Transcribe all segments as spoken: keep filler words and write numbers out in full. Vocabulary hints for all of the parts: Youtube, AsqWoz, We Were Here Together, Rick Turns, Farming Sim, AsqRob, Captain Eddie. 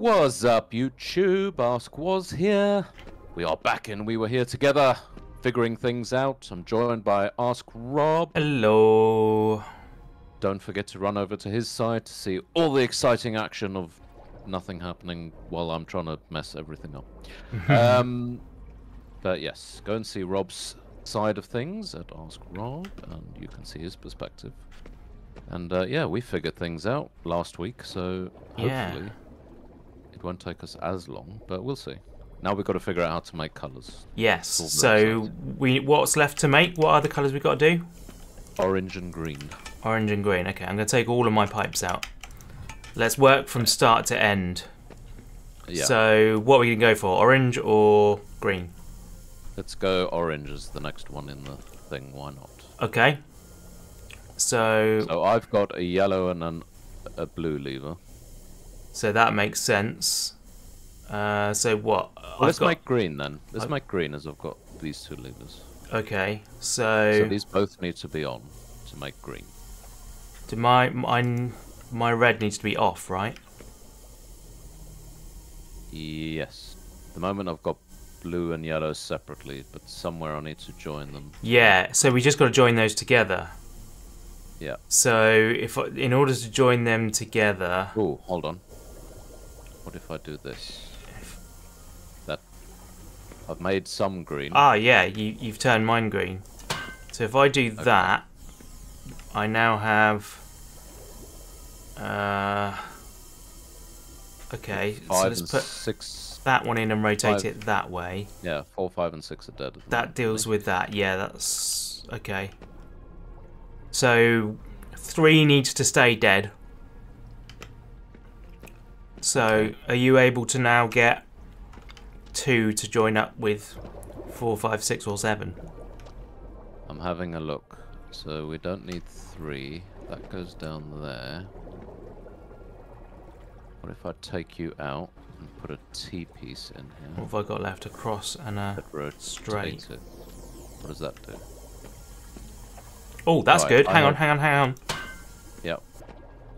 What's up, YouTube? AsqWoz here. We are back and we were here together, figuring things out. I'm joined by AsqRob. Hello. Don't forget to run over to his side to see all the exciting action of nothing happening while I'm trying to mess everything up. um, but yes, go and see Rob's side of things at AsqRob, and you can see his perspective. And uh, yeah, we figured things out last week, so hopefully... Yeah. It won't take us as long, but we'll see. Now we've got to figure out how to make colours. Yes, so we what's left to make? What are the colours we've got to do? Orange and green. Orange and green. Okay, I'm going to take all of my pipes out. Let's work from start to end. Yeah. So what are we going to go for? Orange or green? Let's go orange as the next one in the thing. Why not? Okay. So... So I've got a yellow and an, a blue lever. So that makes sense. Uh, so what? Well, let's got... make green then. Let's I've... make green as I've got these two levers. Okay, so... So these both need to be on to make green. Do my, my, my red needs to be off, right? Yes. At the moment I've got blue and yellow separately, but somewhere I need to join them. Yeah, so we just got to join those together. Yeah. So if I, in order to join them together... Oh, hold on. What if I do this? That I've made some green. Ah, yeah, you, you've turned mine green. So if I do okay. that, I now have... Uh, okay, five so let's put six, that one in and rotate five, it that way. Yeah, four, five, and six are dead. That deals with that, yeah, that's... Okay. So, three needs to stay dead. So, are you able to now get two to join up with four, five, six, or seven? I'm having a look. So, we don't need three. That goes down there. What if I take you out and put a T-piece in here? What have I got left? A cross and a straight. It. What does that do? Oh, that's right, good. Hang on, hang on, hang on. Yep.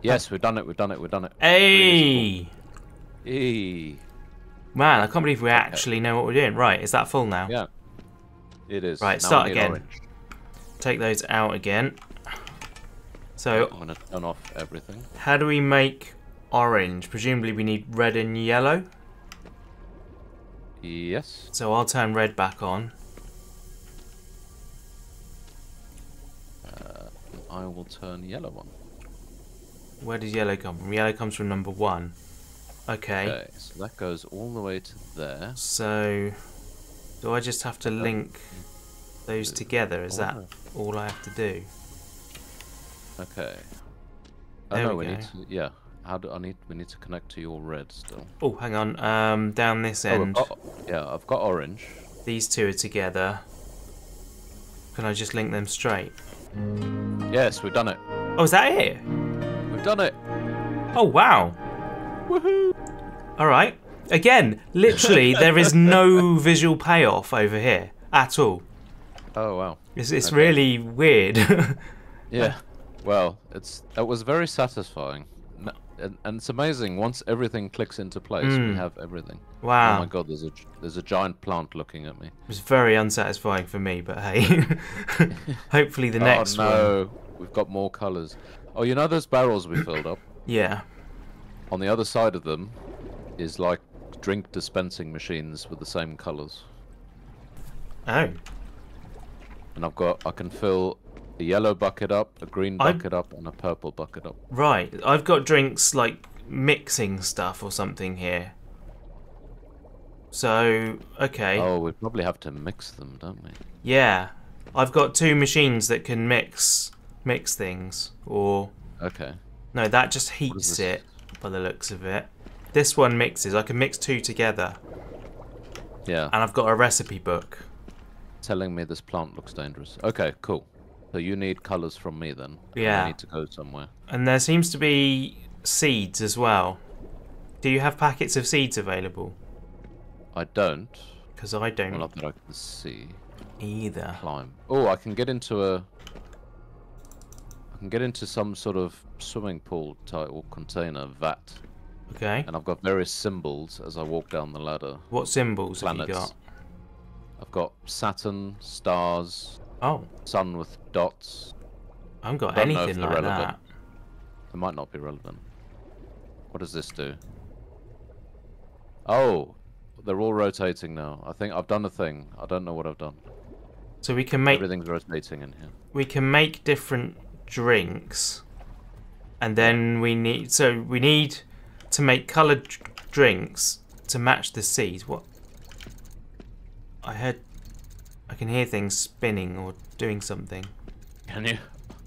Yes, we've done it, we've done it, we've done it. Hey! Hey. Man, I can't believe we okay. actually know what we're doing. Right, is that full now? Yeah. It is. Right, now start again. Orange. Take those out again. So, I'm going to turn off everything. How do we make orange? Presumably we need red and yellow? Yes. So I'll turn red back on. I will turn yellow on. Where does yellow come from? Yellow comes from number one. Okay. Okay, so that goes all the way to there. So, do I just have to link those together? Is that all I have to do? Okay. Oh there no, we, we need to, yeah. How do I need? We need to connect to your red still. Oh, hang on. Um, down this end. Oh, I've got, yeah, I've got orange. These two are together. Can I just link them straight? Yes, we've done it. Oh, is that it? We've done it. Oh, wow. Woohoo. All right. Again, literally, there is no visual payoff over here at all. Oh, wow. It's, it's okay. really weird. Yeah. Well, it's that was very satisfying. And, and it's amazing, once everything clicks into place, mm. we have everything. Wow. Oh my god, there's a, there's a giant plant looking at me. It was very unsatisfying for me, but hey. Hopefully the oh, next no. one. Oh no, we've got more colours. Oh, you know those barrels we filled up? Yeah. On the other side of them is like drink dispensing machines with the same colours. Oh. And I've got, I can fill... a yellow bucket up, a green bucket I... up, and a purple bucket up. Right, I've got drinks like mixing stuff or something here. So, okay. Oh, we probably have to mix them, don't we? Yeah, I've got two machines that can mix mix things, or... Okay. No, that just heats it, by the looks of it. This one mixes, I can mix two together. Yeah. And I've got a recipe book. Telling me this plant looks dangerous. Okay, cool. So you need colours from me then. Yeah. I need to go somewhere. And there seems to be seeds as well. Do you have packets of seeds available? I don't. Because I don't. Well, not that I can see. Either. Climb. Oh, I can get into a... I can get into some sort of swimming pool type or container vat. Okay. And I've got various symbols as I walk down the ladder. What symbols Planets. have you got? I've got Saturn, stars, oh, sun with dots. I haven't got Don't anything like relevant. that. It might not be relevant. What does this do? Oh, they're all rotating now. I think I've done a thing. I don't know what I've done. So we can make... Everything's rotating in here. We can make different drinks. And then we need... So we need to make coloured drinks to match the seeds. What? I heard... I can hear things spinning or doing something. Can you?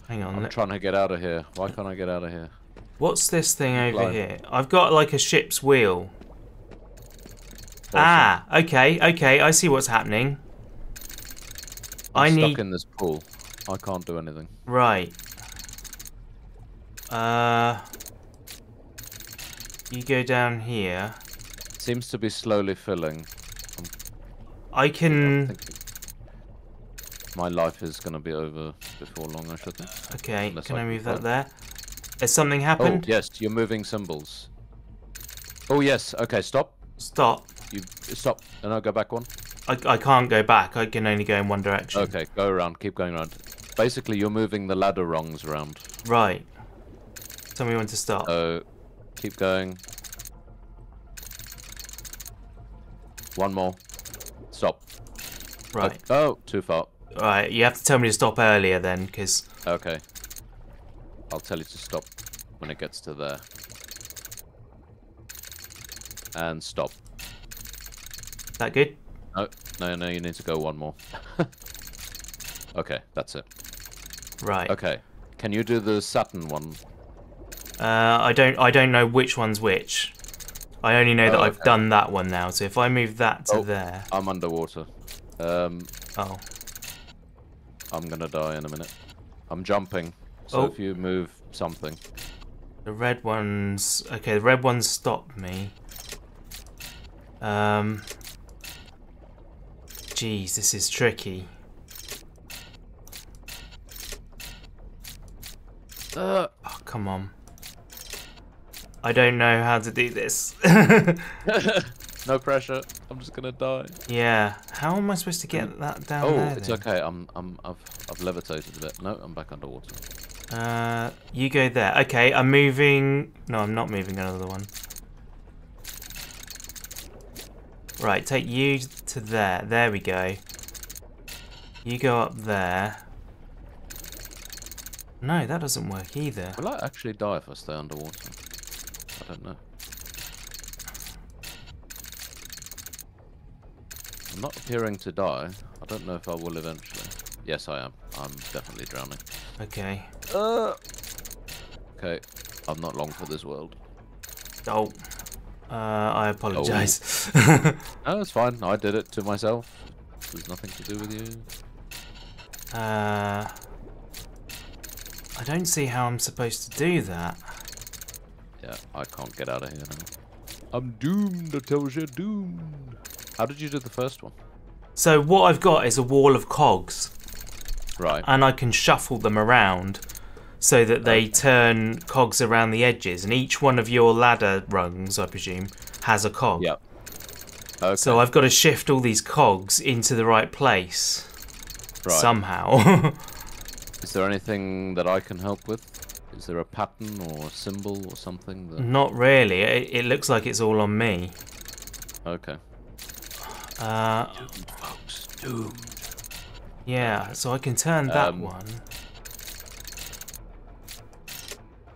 Hang on. I'm let... trying to get out of here. Why can't I get out of here? What's this thing over Climb. here? I've got like a ship's wheel. Awesome. Ah, okay, okay. I see what's happening. I'm I stuck need... in this pool. I can't do anything. Right. Uh. You go down here. Seems to be slowly filling. I'm... I can. I'm My life is going to be over before long, I should think. Okay, Unless can I, I move that there? Has something happened? Oh, yes, you're moving symbols. Oh, yes. Okay, stop. Stop. You Stop. And I'll go back one. I, I can't go back. I can only go in one direction. Okay, go around. Keep going around. Basically, you're moving the ladder rungs around. Right. Tell me when to stop. So, keep going. One more. Stop. Right. Okay. Oh, too far. Alright, you have to tell me to stop earlier then, because... Okay. I'll tell you to stop when it gets to there. And stop. That good? No, no, no, you need to go one more. Okay, that's it. Right. Okay. Can you do the Saturn one? Uh, I don't I don't know which one's which. I only know oh, that I've okay. done that one now, so if I move that to oh, there... I'm underwater. Um... Oh. I'm gonna die in a minute. I'm jumping. So oh. if you move something. The red ones... Okay, the red ones stopped me. Um... Jeez, this is tricky. Uh, oh, come on. I don't know how to do this. No pressure. I'm just gonna die. Yeah. How am I supposed to get that down? Oh, there, it's then? okay. I'm, I'm, I've, I've levitated a bit. No, I'm back underwater. Uh, you go there. Okay, I'm moving. No, I'm not moving another one. Right, take you to there. There we go. You go up there. No, that doesn't work either. Will I actually die if I stay underwater? I don't know. I'm not appearing to die. I don't know if I will eventually. Yes, I am. I'm definitely drowning. Okay. Uh, okay. I'm not long for this world. Oh. Uh, I apologise. Oh. No, it's fine. I did it to myself. There's nothing to do with you. Uh, I don't see how I'm supposed to do that. Yeah, I can't get out of here now. I'm doomed. I told you, doomed. How did you do the first one? So what I've got is a wall of cogs. Right. And I can shuffle them around so that they okay. turn cogs around the edges. And each one of your ladder rungs, I presume, has a cog. Yep. Okay. So I've got to shift all these cogs into the right place. Right. Somehow. Is there anything that I can help with? Is there a pattern or a symbol or something? That... Not really. It, it looks like it's all on me. Okay. Uh, doomed, folks, doomed. Yeah, so I can turn that um, one.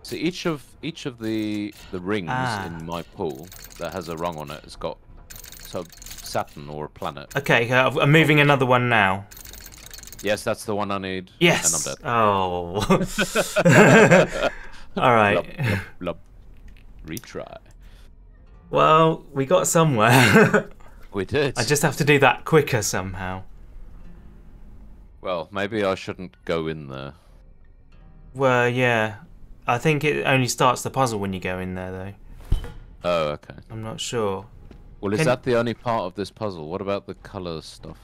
So each of each of the the rings ah. in my pool that has a rung on it has got so Saturn or a planet. Okay, I'm moving another one now. Yes, that's the one I need. Yes. And I'm dead. Oh. All right. Lub, lub, lub. Retry. Well, we got somewhere. We did. I just have to do that quicker somehow. Well, maybe I shouldn't go in there. Well, yeah. I think it only starts the puzzle when you go in there, though. Oh, okay. I'm not sure. Well, Can... is that the only part of this puzzle? What about the colour stuff?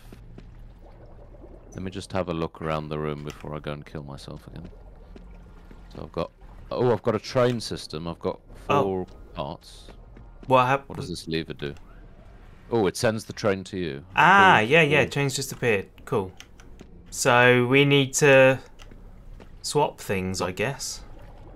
Let me just have a look around the room before I go and kill myself again. So I've got... Oh, I've got a train system. I've got four... Oh. parts. What happened? What does this lever do? Oh, it sends the train to you. Ah, cool. yeah, yeah, cool. Train's just appeared. Cool. So we need to swap things, I guess.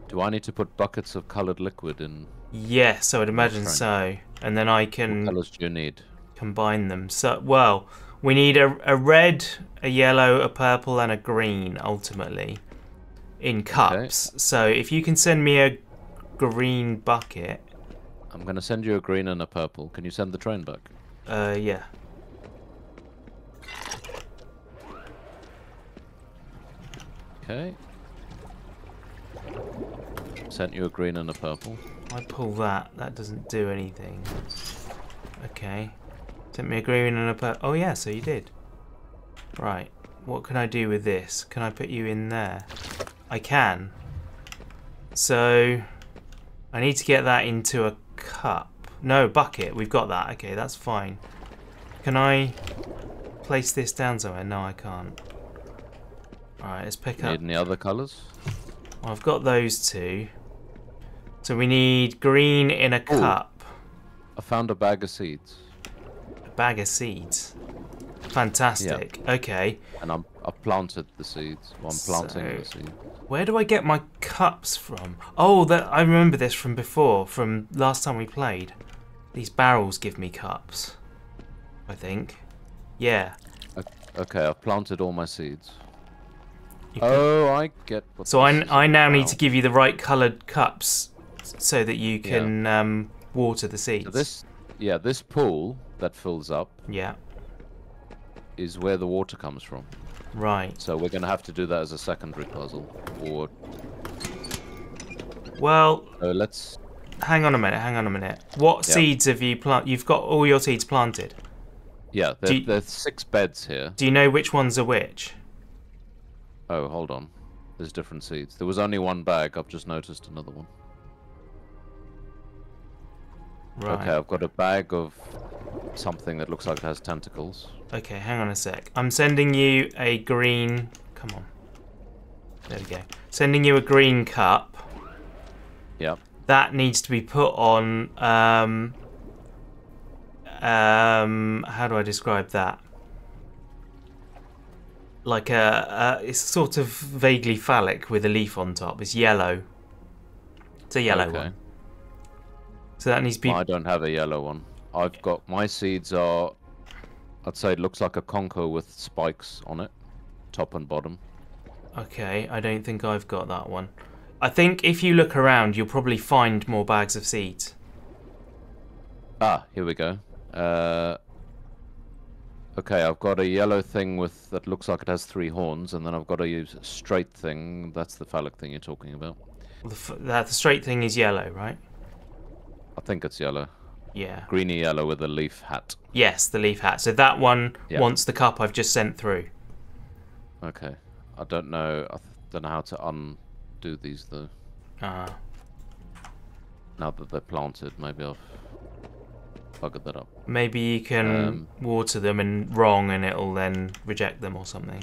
Do I need to put buckets of coloured liquid in? Yes, I would imagine so. And then I can... What colours do you need? Combine them. So, well, we need a, a red, a yellow, a purple, and a green, ultimately, in cups. Okay. So if you can send me a green bucket... I'm going to send you a green and a purple. Can you send the train back? Uh, yeah. Okay. Sent you a green and a purple. I pull that. That doesn't do anything. Okay. Sent me a green and a purple. Oh, yeah, so you did. Right. What can I do with this? Can I put you in there? I can. So... I need to get that into a cup. No, bucket. We've got that. Okay, that's fine. Can I place this down somewhere? No, I can't. Alright, let's pick you up. Need any other colours? Well, I've got those two. So we need green in a cup. Ooh, I found a bag of seeds. A bag of seeds? Fantastic. Yeah. Okay. And I'm, I've planted the seeds. Well, I'm planting so... the seeds. Where do I get my cups from? Oh, that I remember this from before, from last time we played. These barrels give me cups, I think. Yeah. Okay, I've planted all my seeds. You oh, can... I get... What so I, I now need to give you the right coloured cups so that you can yeah. um, water the seeds. So this, yeah, this pool that fills up yeah. is where the water comes from. Right. So we're going to have to do that as a secondary puzzle, or... Well... So let's... Hang on a minute, hang on a minute. What yeah. seeds have you planted? You've got all your seeds planted. Yeah, there, you... there's six beds here. Do you know which ones are which? Oh, hold on. There's different seeds. There was only one bag, I've just noticed another one. Right. Okay, I've got a bag of... something that looks like it has tentacles. Okay, hang on a sec. I'm sending you a green... Come on. There we go. Sending you a green cup. Yep. That needs to be put on... Um, um, how do I describe that? Like a... a it's sort of vaguely phallic with a leaf on top. It's yellow. It's a yellow okay. one. So that needs to be... I don't have a yellow one. I've got, my seeds are, I'd say it looks like a conker with spikes on it, top and bottom. Okay, I don't think I've got that one. I think if you look around, you'll probably find more bags of seeds. Ah, here we go. Uh, okay, I've got a yellow thing with, that looks like it has three horns, and then I've got a straight thing, that's the phallic thing you're talking about. The f that the straight thing is yellow, right? I think it's yellow. Yeah. Greeny yellow with a leaf hat. Yes, the leaf hat. So that one yeah. wants the cup I've just sent through. Okay. I don't know. I don't know how to undo these though. Ah. Uh, now that they're planted, maybe I've buggered that up. Maybe you can um, water them and wrong, and it'll then reject them or something.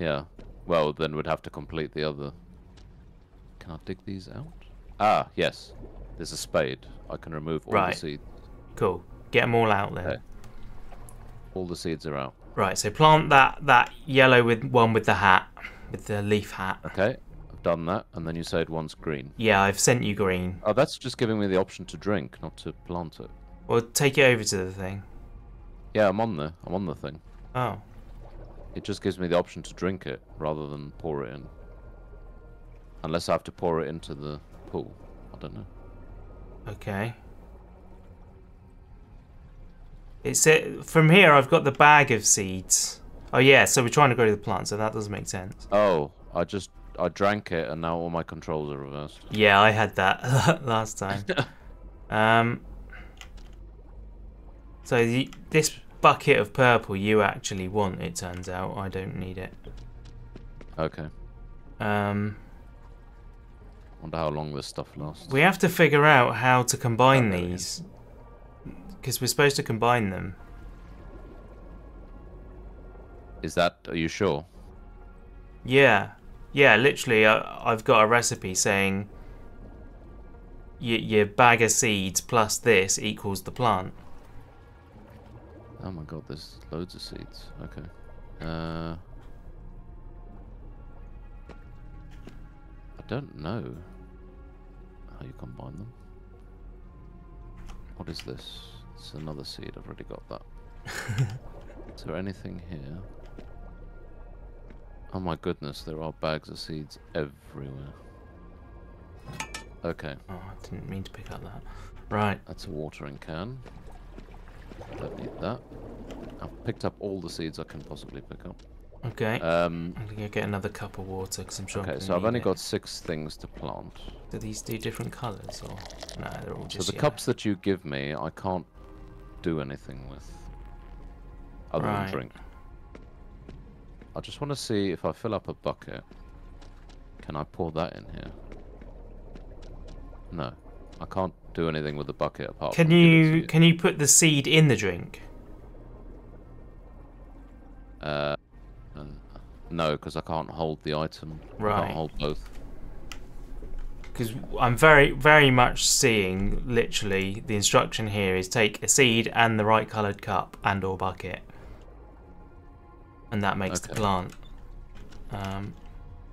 Yeah. Well, then we'd have to complete the other. Can I dig these out? Ah, yes. There's a spade. I can remove all right. the seeds. Cool. Get them all out then. Okay. All the seeds are out. Right, so plant that that yellow with one with the hat, with the leaf hat. Okay, I've done that, and then you said one's green. Yeah, I've sent you green. Oh, that's just giving me the option to drink, not to plant it. Well, take it over to the thing. Yeah, I'm on there. I'm on the thing. Oh. It just gives me the option to drink it, rather than pour it in. Unless I have to pour it into the pool. I don't know. Okay. It's it from here. I've got the bag of seeds. Oh yeah, so we're trying to go to the plant, so that doesn't make sense. Oh, I just I drank it, and now all my controls are reversed. Yeah, I had that last time. um. So the, this bucket of purple you actually want? It turns out I don't need it. Okay. Um. Wonder how long this stuff lasts. We have to figure out how to combine these, because we're supposed to combine them. Is that? Are you sure? Yeah, yeah. Literally, I, I've got a recipe saying your, your bag of seeds plus this equals the plant. Oh my god, there's loads of seeds. Okay. Uh, I don't know how you combine them. What is this? It's another seed. I've already got that. Is there anything here? Oh my goodness, there are bags of seeds everywhere. Okay. Oh, I didn't mean to pick up that. Right. That's a watering can. Don't need that. I've picked up all the seeds I can possibly pick up. Okay. Um, I'm going to get another cup of water because I'm sure. Okay, I'm so I've only it. got six things to plant. Do these do different colours or? No, they're all just. So the yellow. Cups that you give me, I can't do anything with. Other right. than drink. I just want to see if I fill up a bucket. Can I pour that in here? No, I can't do anything with the bucket apart. Can from you, you can you put the seed in the drink? Uh, uh no, because I can't hold the item. Right. I can't hold both. Because I'm very, very much seeing, literally, the instruction here is take a seed and the right coloured cup and or bucket. And that makes okay. the plant. Um,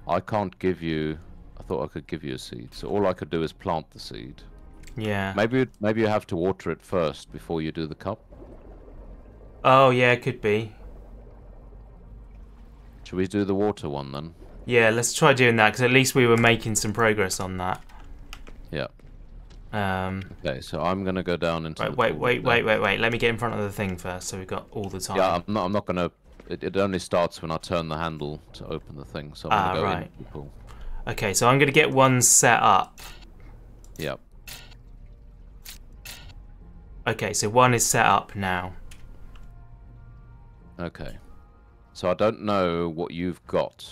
I can't give you... I thought I could give you a seed. So all I could do is plant the seed. Yeah. Maybe maybe you have to water it first before you do the cup. Oh, yeah, it could be. Should we do the water one then? Yeah, let's try doing that, because at least we were making some progress on that. Yeah. Um, okay, so I'm going to go down into right, the Wait, wait, wait, wait, wait. Let me get in front of the thing first, so we've got all the time. Yeah, I'm not, I'm not going to... It, it only starts when I turn the handle to open the thing, so I'm ah, going to go right. into the pool. Okay, so I'm going to get one set up. Yep. Okay, so one is set up now. Okay. So I don't know what you've got,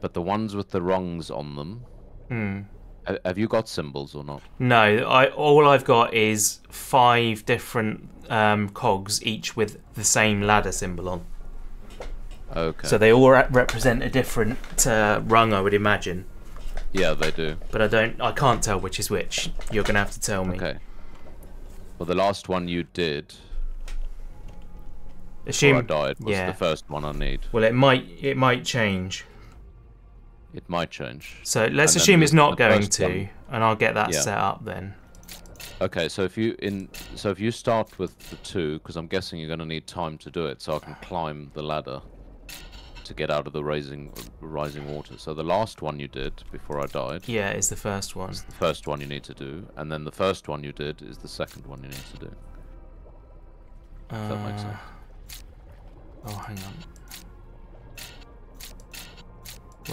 but the ones with the rungs on them... Mm. Have you got symbols or not? No, I, all I've got is five different um, cogs, each with the same ladder symbol on. Okay. So they all re represent a different uh, rung, I would imagine. Yeah, they do. But I don't. I can't tell which is which. You're gonna have to tell me. Okay. Well, the last one you did. Assume I died was yeah. the first one I need. Well, it might. It might change. It might change. So let's and assume it's not going to, one. and I'll get that yeah. set up then. Okay, so if you in, so if you start with the two, because I'm guessing you're going to need time to do it, so I can climb the ladder to get out of the rising rising water. So the last one you did before I died. Yeah, is the first one. It's the first one you need to do, and then the first one you did is the second one you need to do. If uh, that makes sense. Oh, hang on.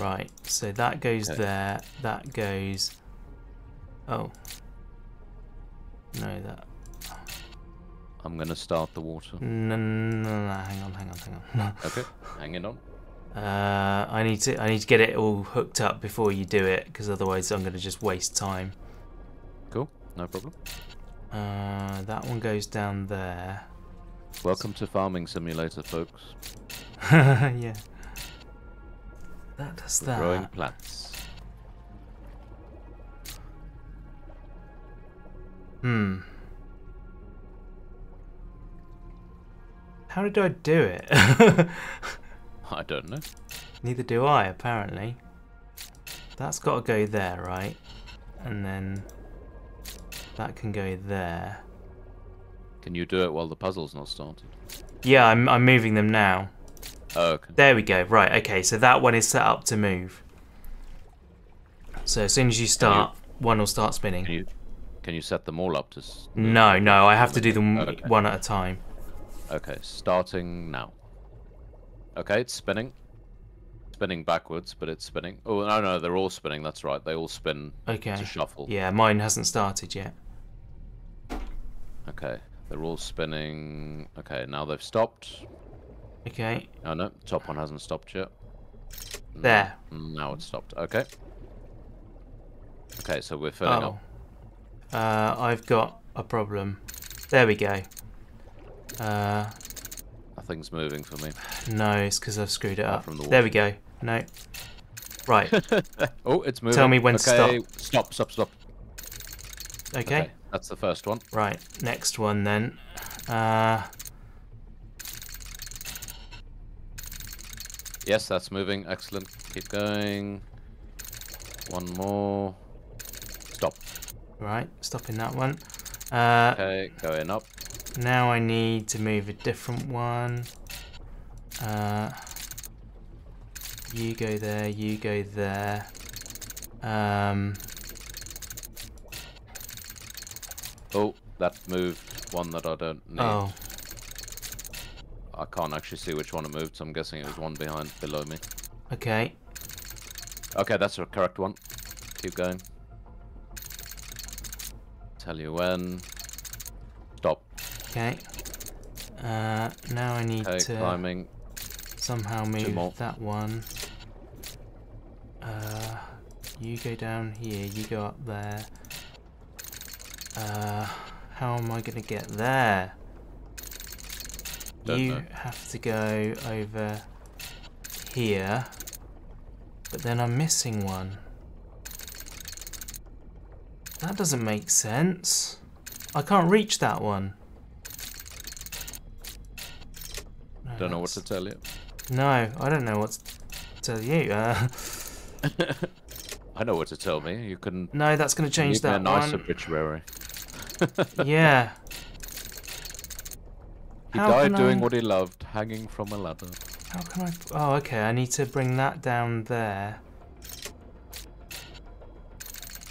Right, so that goes okay. there, that goes... Oh. No, that... I'm going to start the water. No, no, no, no, hang on, hang on, hang on. Okay, hanging on. Uh, I need to I need to get it all hooked up before you do it, because otherwise I'm going to just waste time. Cool, no problem. Uh, that one goes down there. Welcome to Farming Simulator, folks. Yeah. That does that. Growing plants. Hmm. How did I do it? I don't know. Neither do I, apparently. That's got to go there, right? And then that can go there. Can you do it while the puzzle's not started? Yeah, I'm, I'm moving them now. Oh, okay. There we go. Right, okay, so that one is set up to move. So as soon as you start, you, one will start spinning. Can you, can you set them all up to... No, no, I have to do them okay. one at a time. Okay, starting now. Okay, it's spinning. Spinning backwards, but it's spinning. Oh, no, no, they're all spinning, that's right. They all spin okay. to shuffle. Yeah, mine hasn't started yet. Okay, they're all spinning. Okay, now they've stopped. Okay. Oh no, top one hasn't stopped yet. No, there. Now it's stopped. Okay. Okay, so we're filling oh. up. Uh, I've got a problem. There we go. Uh, Nothing's moving for me. No, it's because I've screwed it up. From the there we go. No. Right. Oh, it's moving. Tell me when okay. to stop. Stop, stop, stop. Okay. Okay, that's the first one. Right, next one then. Uh... Yes, that's moving. Excellent. Keep going. One more. Stop. Right, stopping that one. Uh, okay, going up. Now I need to move a different one. Uh, you go there, you go there. Um, oh, that moved one that I don't need. Oh. I can't actually see which one I moved, so I'm guessing it was one behind, below me. Okay. Okay, that's the correct one. Keep going. Tell you when. Stop. Okay. Uh, now I need okay, to climbing. somehow move that one. Uh, you go down here, you go up there. Uh, how am I going to get there? Don't you know. have to go over here, but then I'm missing one. That doesn't make sense. I can't reach that one. No, don't know what to tell you. No, I don't know what to tell you. Uh... I know what to tell me. You couldn't. No, that's going to change that one. Leave me a nice obituary. Yeah. He How died doing I... what he loved, hanging from a ladder. How can I... Oh, okay, I need to bring that down there.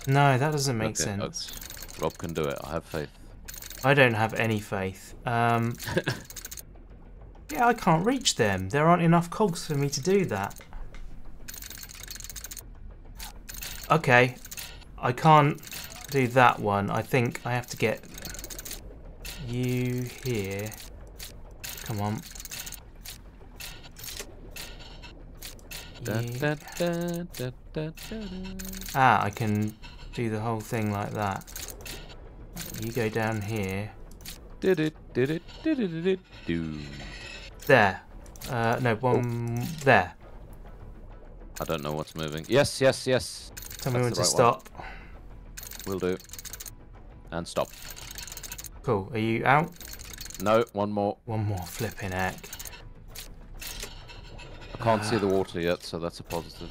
No, that doesn't make okay, sense. That's... Rob can do it, I have faith. I don't have any faith. Um... yeah, I can't reach them. There aren't enough cogs for me to do that. Okay, I can't do that one. I think I have to get you here. Come on. Da, da, da, da, da, da. Ah, I can do the whole thing like that. You go down here. Did it, did it, did it, did it, do. There. Uh, no, one oh. there. I don't know what's moving. Yes, yes, yes. Tell me when to stop. Will do. And stop. Cool. Are you out? No, one more. One more flipping heck. I can't uh, see the water yet, so that's a positive.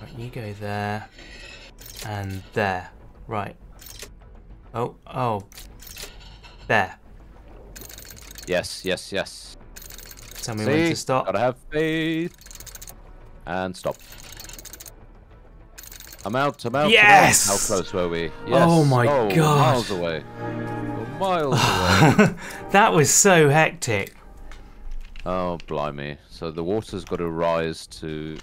Right, you go there and there. Right. Oh, oh. There. Yes, yes, yes. Tell me see, when to stop. Gotta have faith. And stop. I'm out, I'm out, yes! I'm out. How close were we? Yes. Oh my oh, god. Miles away. Miles away. That was so hectic. Oh, blimey. So the water's got to rise to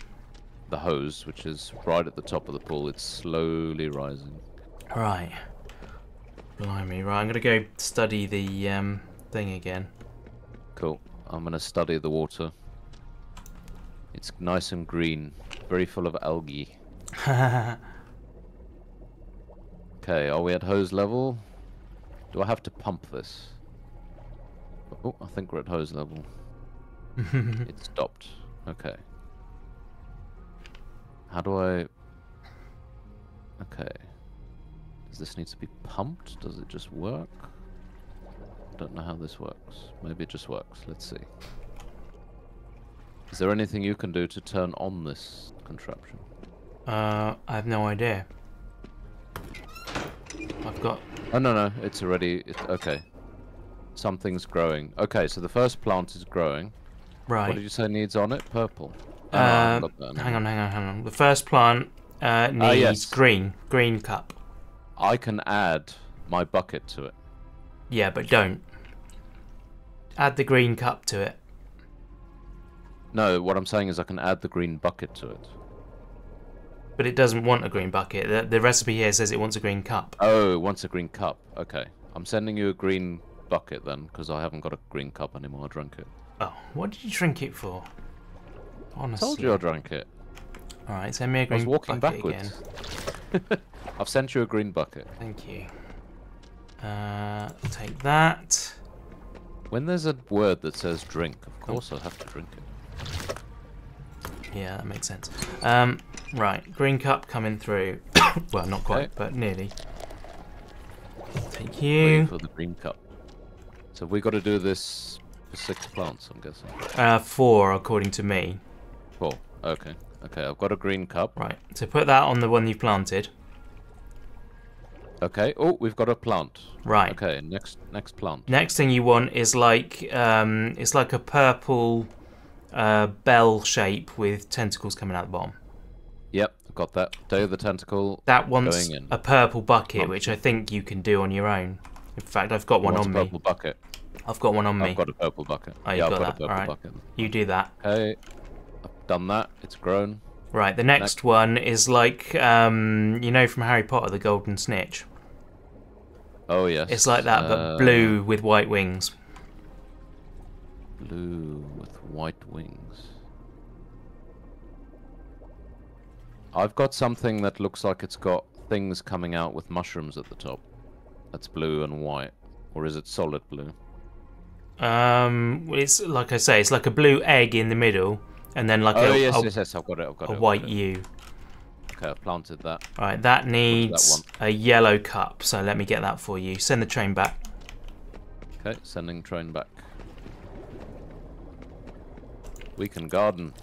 the hose, which is right at the top of the pool. It's slowly rising. Right. Blimey. Right, I'm going to go study the um, thing again. Cool. I'm going to study the water. It's nice and green. Very full of algae. Okay, are we at hose level? Do I have to pump this? Oh, I think we're at hose level. It stopped. Okay. How do I... Okay. Does this need to be pumped? Does it just work? I don't know how this works. Maybe it just works. Let's see. Is there anything you can do to turn on this contraption? Uh, I have no idea. I've got... Oh, no, no, it's already... It's, okay. Something's growing. Okay, so the first plant is growing. Right. What did you say needs on it? Purple. Oh, uh, no, hang on, hang on, hang on. The first plant uh, needs uh, yes. green. Green cup. I can add my bucket to it. Yeah, but don't. Add the green cup to it. No, what I'm saying is I can add the green bucket to it. But it doesn't want a green bucket. The, the recipe here says it wants a green cup. Oh, it wants a green cup. Okay. I'm sending you a green bucket then, because I haven't got a green cup anymore. I drank it. Oh, what did you drink it for? Honestly. I told you I drank it. Alright, send me a green I was walking bucket backwards. again. I've sent you a green bucket. Thank you. Uh, I'll take that. When there's a word that says drink, of course oh. I'll have to drink it. Yeah, that makes sense. Um... Right, green cup coming through. Well, not quite, okay. But nearly. Thank you. Waiting for the green cup. So we got to do this for six plants, I'm guessing. Uh, four, according to me. Four. Okay. Okay, I've got a green cup. Right. So put that on the one you planted. Okay. Oh, we've got a plant. Right. Okay. Next, next plant. Next thing you want is like um, it's like a purple uh, bell shape with tentacles coming out the bottom. Yep, got that. Day of the tentacle. That one's going in. A purple bucket, Pump. Which I think you can do on your own. In fact, I've got one What's on a purple me. Purple bucket. I've got one on me. I've got a purple bucket. Oh, you've yeah, got, I've got that. A purple All right. bucket. You do that. Okay. I've done that. It's grown. Right, the next, next. one is like, um, you know from Harry Potter, the Golden Snitch. Oh, yes. It's like that, uh, but blue with white wings. Blue with white wings. I've got something that looks like it's got things coming out with mushrooms at the top. That's blue and white. Or is it solid blue? Um, it's like I say, it's like a blue egg in the middle. And then like oh, a, yes, a, yes, yes, I've got it, I've got a it, white U. Okay, I've planted that. Alright, that needs that a yellow cup, so let me get that for you. Send the train back. Okay, sending train back. We can garden.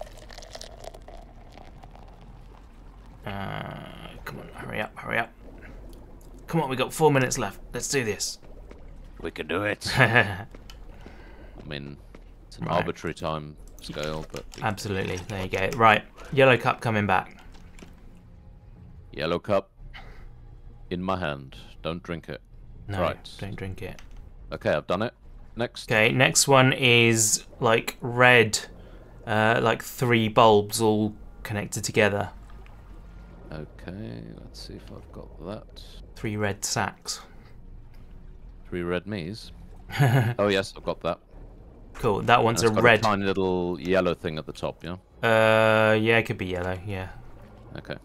Uh, come on, hurry up, hurry up. Come on, we got four minutes left. Let's do this. We can do it. I mean, it's an right. arbitrary time. Scale, but absolutely. There you go. Right, yellow cup coming back. Yellow cup in my hand. Don't drink it. No, right. Don't drink it. Okay, I've done it. Next. Okay, next one is like red, uh, like three bulbs all connected together. Okay, let's see if I've got that. Three red sacks. Three red me's. Oh yes, I've got that. Cool. That one's and it's a got red. A tiny little yellow thing at the top, yeah. Uh, yeah, it could be yellow. Yeah. Okay.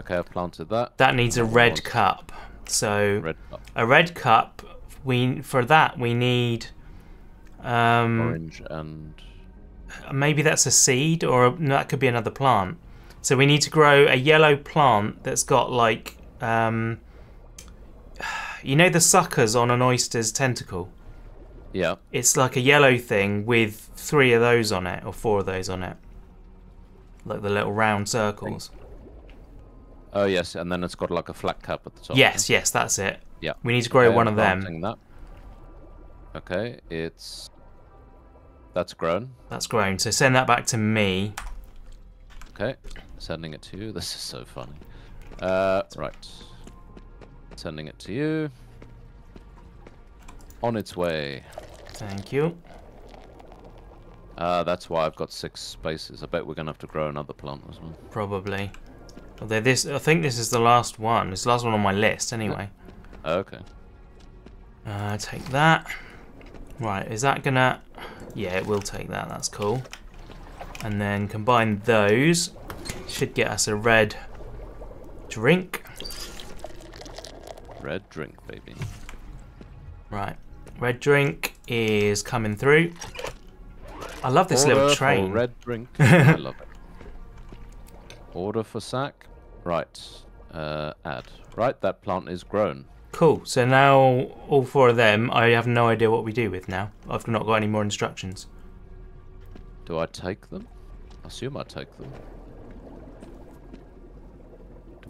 Okay, I've planted that. That needs a red cup. So red cup. a red cup. We for that we need um, orange and maybe that's a seed or a, no, that could be another plant. So we need to grow a yellow plant that's got like um, you know the suckers on an oyster's tentacle. Yeah. It's like a yellow thing with three of those on it, or four of those on it. Like the little round circles. Oh, yes, and then it's got like a flat cap at the top. Yes, yes, that's it. Yeah. We need to grow okay, one I'm of them. That. Okay, it's... That's grown. That's grown, so send that back to me. Okay, sending it to you. This is so funny. Uh, right. Sending it to you. On its way. Thank you. Uh, that's why I've got six spaces. I bet we're going to have to grow another plant as well. Probably. Although this, I think this is the last one. It's the last one on my list anyway. Okay. Uh, take that. Right, is that going to... Yeah, it will take that. That's cool. And then combine those. Should get us a red drink. Red drink, baby. Right. Red drink is coming through. I love this Order little train. For red drink. I love it. Order for sack. Right. Uh, add. Right, that plant is grown. Cool. So now all four of them, I have no idea what we do with now. I've not got any more instructions. Do I take them? I assume I take them.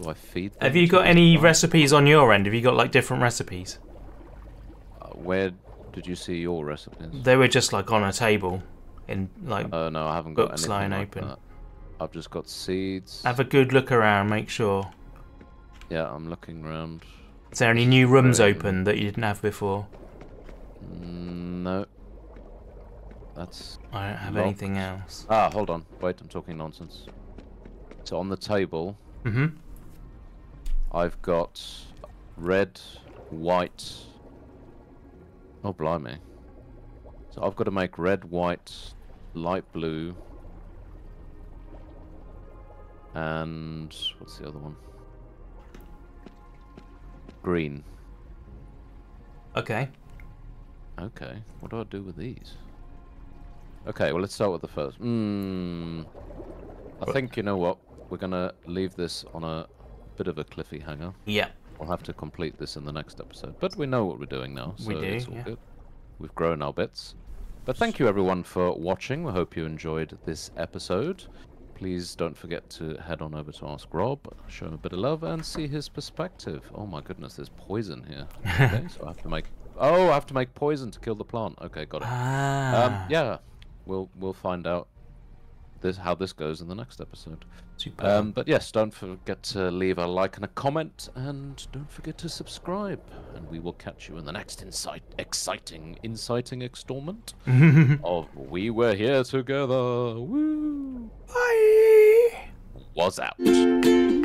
Do I feed them? Have you got any recipes on your end? Have you got like different recipes? Where did you see your recipes? They were just like on a table, in like oh no, I haven't got books lying like open. That. I've just got seeds. Have a good look around, make sure. Yeah, I'm looking around. Is there any new rooms okay. open that you didn't have before? No. That's. I don't have locked. Anything else. Ah, hold on, wait, I'm talking nonsense. So on the table, mm-hmm. I've got red, white. Oh, blimey. So I've got to make red, white, light blue, and what's the other one? Green. Okay. Okay. What do I do with these? Okay, well, let's start with the first. Hmm. I think, you know what? we're going to leave this on a bit of a cliffy hanger. Yeah. We'll have to complete this in the next episode. But we know what we're doing now, so we do, it's all yeah. good. We've grown our bits. But thank you, everyone, for watching. We hope you enjoyed this episode. Please don't forget to head on over to AsqRob, show him a bit of love, and see his perspective. Oh, my goodness, there's poison here. Okay, so I have to make... Oh, I have to make poison to kill the plant. Okay, got it. Ah. Um, yeah, we'll we'll find out this how this goes in the next episode. Super. Um, but yes, don't forget to leave a like and a comment, and don't forget to subscribe. And we will catch you in the next insight, exciting, inciting extorment of We Were Here Together. Woo! Bye. Was out.